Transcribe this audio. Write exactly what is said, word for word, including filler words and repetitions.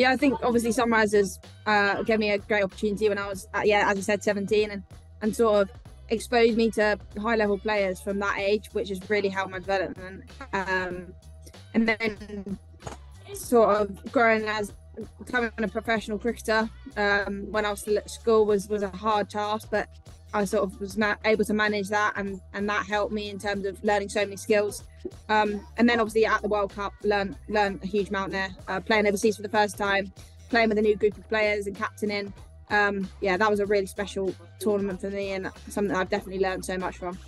Yeah, I think obviously Sunrisers uh, gave me a great opportunity when I was, uh, yeah, as I said, seventeen, and, and sort of exposed me to high-level players from that age, which has really helped my development. Um, and then sort of growing as becoming a professional cricketer um, when I was still at school was was a hard task, but I sort of was able to manage that, and, and that helped me in terms of learning so many skills. Um, and then obviously at the World Cup, learned, learned a huge amount there, uh, playing overseas for the first time, playing with a new group of players and captaining. Um, yeah, that was a really special tournament for me and something I've definitely learned so much from.